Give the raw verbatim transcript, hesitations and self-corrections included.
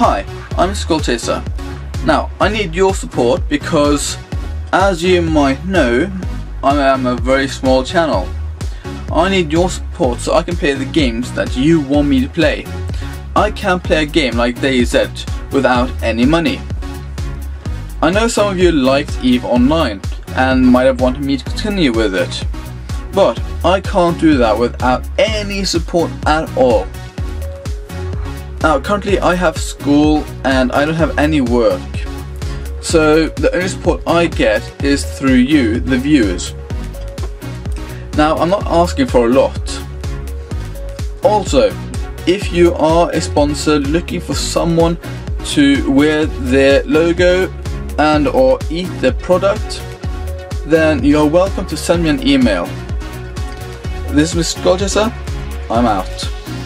Hi, I'm Skullchaser. Now, I need your support because, as you might know, I am a very small channel. I need your support so I can play the games that you want me to play. I can't play a game like DayZ without any money. I know some of you liked EVE Online and might have wanted me to continue with it, but I can't do that without any support at all. Now, currently I have school and I don't have any work, so the only support I get is through you, the viewers. Now, I'm not asking for a lot. Also, if you are a sponsor looking for someone to wear their logo and or eat their product, then you're welcome to send me an email. This is Skullchaser, I'm out.